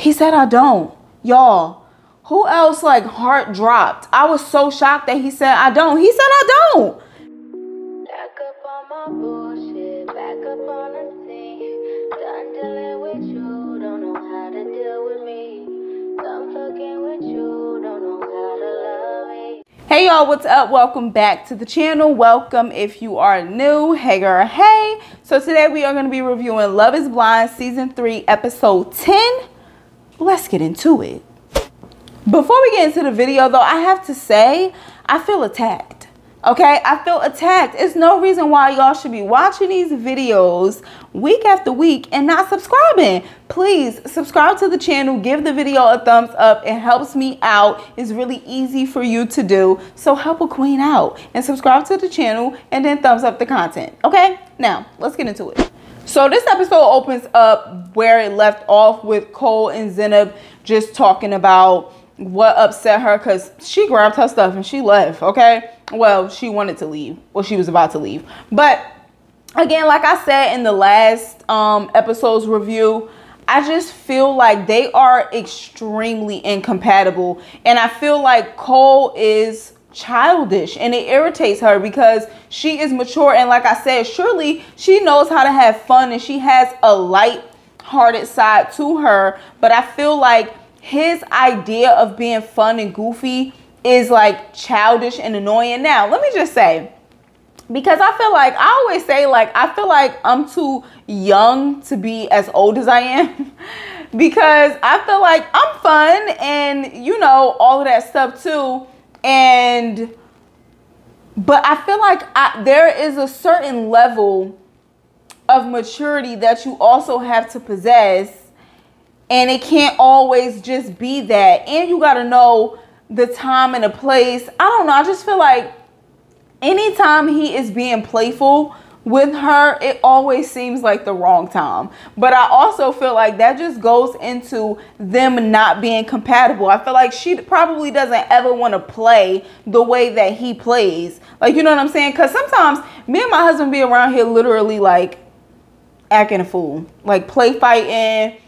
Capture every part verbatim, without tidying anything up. He said, I don't. Y'all, who else like heart dropped? I was so shocked that he said, I don't. He said, I don't. Back up on my bullshit, back up on the scene. Done dealing with you, don't know how to deal with me. Done fucking with you, don't know how to love me. Hey y'all, what's up? Welcome back to the channel. Welcome if you are new. Hey girl, hey. So today we are going to be reviewing Love is Blind Season three, Episode ten. Let's get into it. Before we get into the video though, I have to say, I feel attacked, okay? I feel attacked. It's no reason why y'all should be watching these videos week after week and not subscribing. Please subscribe to the channel, give the video a thumbs up. It helps me out. It's really easy for you to do. So help a queen out and subscribe to the channel and then thumbs up the content, okay? Now, let's get into it. So this episode opens up where it left off with Cole and Zanab just talking about what upset her, because she grabbed her stuff and she left, okay? Well, she wanted to leave, or she was about to leave. But again, like I said in the last um, episode's review, I just feel like they are extremely incompatible. And I feel like Cole is childish and it irritates her because she is mature, and like I said, surely she knows how to have fun and she has a light-hearted side to her, but I feel like his idea of being fun and goofy is like childish and annoying. Now let me just say, because I feel like I always say, like, I feel like I'm too young to be as old as I am because I feel like I'm fun and, you know, all of that stuff too. And but I feel like I, there is a certain level of maturity that you also have to possess, and it can't always just be that, and you got to know the time and the place. I don't know, I just feel like anytime he is being playful with her, it always seems like the wrong time. But I also feel like that just goes into them not being compatible. I feel like she probably doesn't ever want to play the way that he plays, like, you know what I'm saying? Because sometimes me and my husband be around here literally like acting a fool, like play fighting,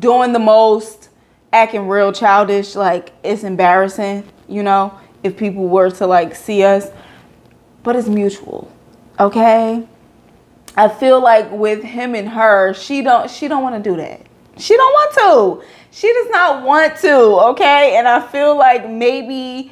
doing the most, acting real childish. Like, it's embarrassing, you know, if people were to like see us, but it's mutual. Okay, I feel like with him and her, she don't she don't want to do that. She don't want to. She does not want to. Okay, and I feel like maybe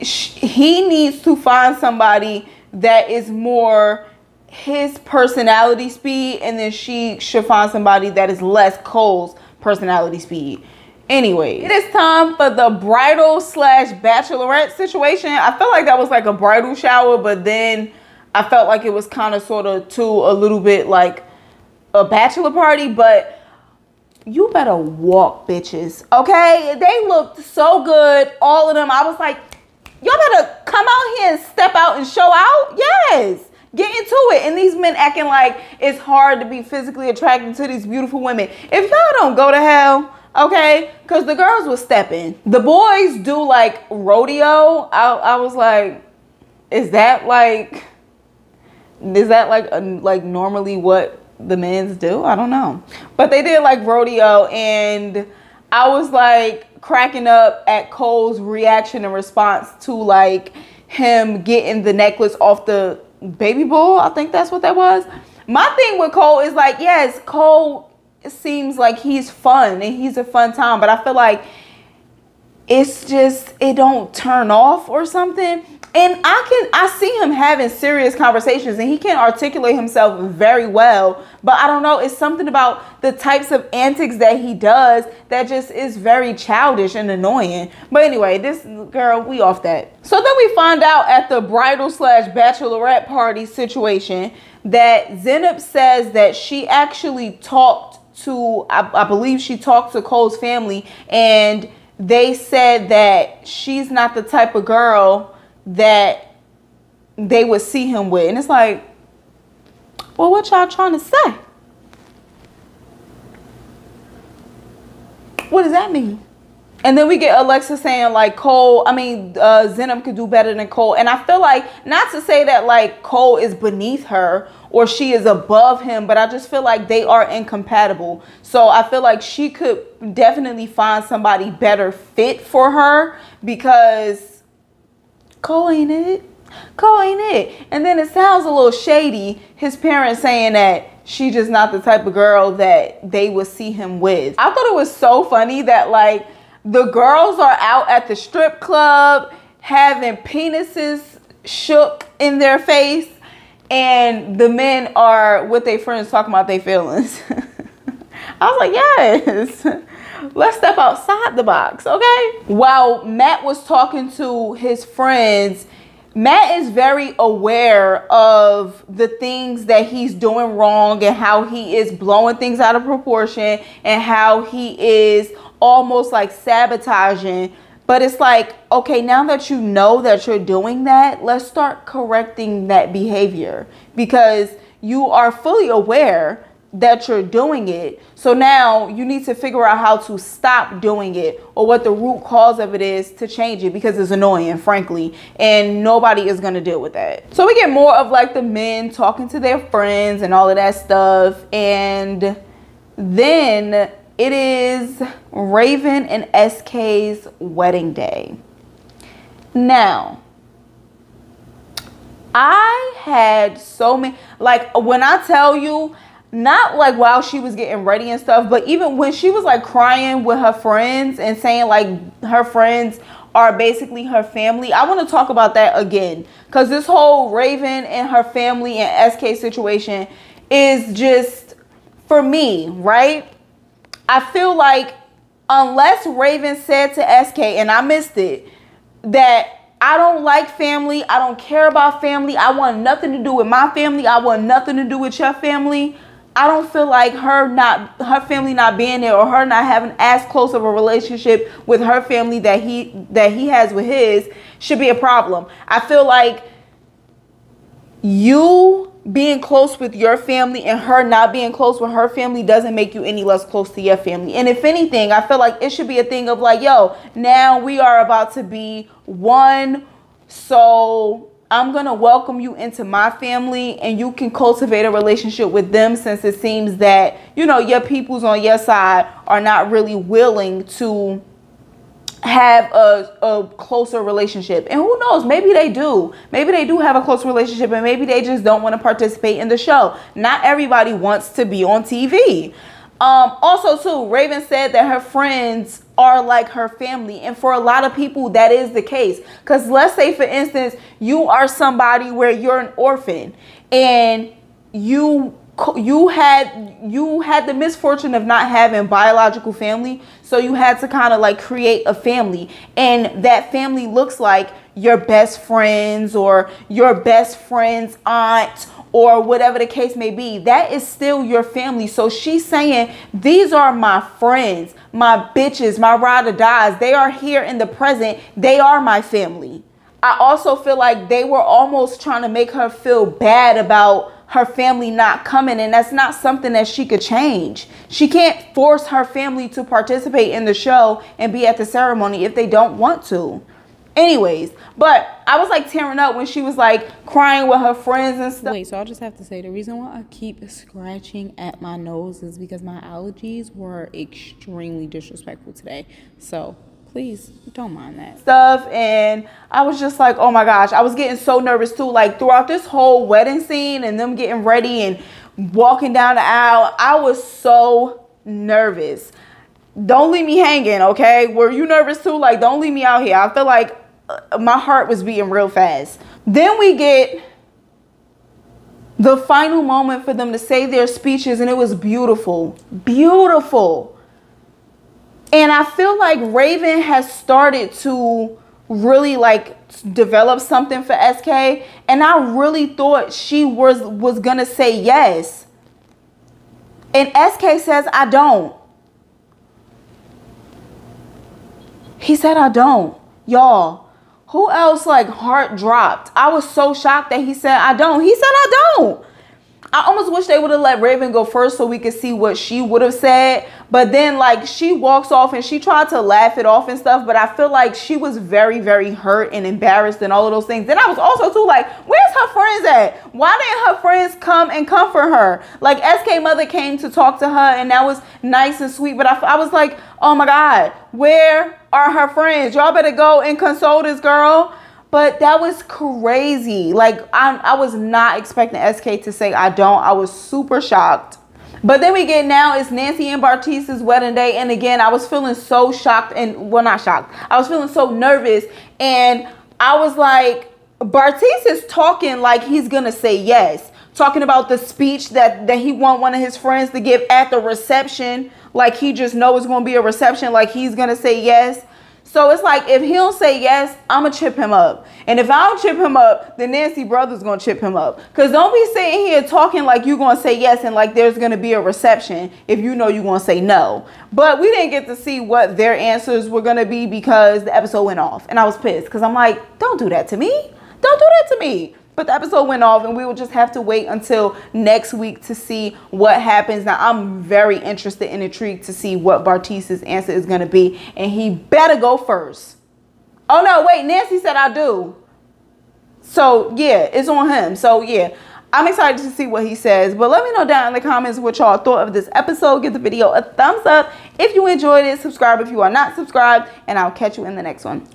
she, he needs to find somebody that is more his personality speed, and then she should find somebody that is less Cole's personality speed. Anyway, it is time for the bridal slash bachelorette situation. I felt like that was like a bridal shower, but then I felt like it was kind of sort of too a little bit like a bachelor party, but you better walk, bitches. Okay, they looked so good, all of them. I was like, y'all better come out here and step out and show out. Yes, get into it. And these men acting like it's hard to be physically attracted to these beautiful women. If y'all don't go to hell, okay, because the girls were stepping. The boys do like rodeo. I, I was like, is that like... is that like a, like normally what the men's do? I don't know, but they did like rodeo, and I was like cracking up at Cole's reaction and response to like him getting the necklace off the baby bull. I think that's what that was. My thing with Cole is like, yes, Cole seems like he's fun and he's a fun time, but I feel like it's just, it don't turn off or something. And I can, I see him having serious conversations and he can articulate himself very well, but I don't know, it's something about the types of antics that he does that just is very childish and annoying. But anyway, this girl, we off that. So then we find out at the bridal slash bachelorette party situation that Zanab says that she actually talked to, I, I believe she talked to Cole's family, and they said that she's not the type of girl that they would see him with. And it's like, well, what y'all trying to say? What does that mean? And then we get Alexa saying like Cole, I mean, uh, Zanab could do better than Cole. And I feel like, not to say that like Cole is beneath her or she is above him, but I just feel like they are incompatible. So I feel like she could definitely find somebody better fit for her, because Cole ain't it. Cole ain't it. And then it sounds a little shady, his parents saying that she's just not the type of girl that they would see him with. I thought it was so funny that like the girls are out at the strip club having penises shook in their face, and the men are with their friends talking about their feelings. I was like, yes, let's step outside the box, okay? While Matt was talking to his friends, Matt is very aware of the things that he's doing wrong and how he is blowing things out of proportion and how he is almost like sabotaging. But it's like, okay, now that you know that you're doing that, let's start correcting that behavior, because you are fully aware that you're doing it. So now you need to figure out how to stop doing it, or what the root cause of it is to change it, because it's annoying, frankly, and nobody is going to deal with that. So we get more of like the men talking to their friends and all of that stuff. And then it is Raven and S K's wedding day. Now, I had so many, like when I tell you, not like while she was getting ready and stuff, but even when she was like crying with her friends and saying like her friends are basically her family. I want to talk about that again, because this whole Raven and her family and S K situation is just, for me, right? I feel like unless Raven said to S K, and I missed it, that I don't like family, I don't care about family, I want nothing to do with my family, I want nothing to do with your family, I don't feel like her not her family not being there, or her not having as close of a relationship with her family that he that he has with his, should be a problem. I feel like you being close with your family and her not being close with her family doesn't make you any less close to your family. And if anything, I feel like it should be a thing of like, yo, now we are about to be one, so I'm going to welcome you into my family, and you can cultivate a relationship with them, since it seems that, you know, your peoples on your side are not really willing to have a, a closer relationship. And who knows, maybe they do. Maybe they do have a close relationship, and maybe they just don't want to participate in the show. Not everybody wants to be on T V. Um, also too, Raven said that her friends are like her family, and for a lot of people that is the case, because let's say for instance you are somebody where you're an orphan, and you you had you had the misfortune of not having biological family, so you had to kind of like create a family, and that family looks like your best friends or your best friend's aunt or whatever the case may be. That is still your family. So she's saying, these are my friends, my bitches, my ride or dies. They are here in the present. They are my family. I also feel like they were almost trying to make her feel bad about her family not coming, and that's not something that she could change. She can't force her family to participate in the show and be at the ceremony if they don't want to. Anyways, but I was like tearing up when she was like crying with her friends and stuff. Wait, so I just have to say, the reason why I keep scratching at my nose is because my allergies were extremely disrespectful today. So please don't mind that stuff. And I was just like, oh my gosh, I was getting so nervous too. Like throughout this whole wedding scene and them getting ready and walking down the aisle, I was so nervous. Don't leave me hanging, okay? Were you nervous too? Like, don't leave me out here. I feel like my heart was beating real fast. Then we get the final moment for them to say their speeches, and it was beautiful, beautiful. And I feel like Raven has started to really like develop something for S K, and I really thought she was was gonna say yes, and S K says I don't. He said I don't. Y'all, who else like heart dropped? I was so shocked that he said I don't. He said I don't. I almost wish they would have let Raven go first so we could see what she would have said. But then, like, she walks off and she tried to laugh it off and stuff. But I feel like she was very, very hurt and embarrassed and all of those things. Then I was also, too, like, where's her friends at? Why didn't her friends come and comfort her? Like, S K mother came to talk to her, and that was nice and sweet. But I, I was like, oh, my God, where are her friends? Y'all better go and console this girl. But that was crazy. Like, I, I was not expecting S K to say I don't. I was super shocked. But then we get now it's Nancy and Bartista's wedding day. And again, I was feeling so shocked. And, well, not shocked. I was feeling so nervous. And I was like, Bartista's talking like he's going to say yes. Talking about the speech that, that he want one of his friends to give at the reception. Like, he just knows it's going to be a reception. Like, he's going to say yes. So it's like, if he'll say yes, I'm going to chip him up. And if I don't chip him up, then Nancy brother's going to chip him up. Because don't be sitting here talking like you're going to say yes and like there's going to be a reception if you know you're going to say no. But we didn't get to see what their answers were going to be because the episode went off. And I was pissed because I'm like, don't do that to me. Don't do that to me. But the episode went off and we will just have to wait until next week to see what happens. Now, I'm very interested and intrigued to see what Bartista's answer is going to be. And he better go first. Oh, no, wait. Nancy said I do. So, yeah, it's on him. So, yeah, I'm excited to see what he says. But let me know down in the comments what y'all thought of this episode. Give the video a thumbs up if you enjoyed it. Subscribe if you are not subscribed. And I'll catch you in the next one.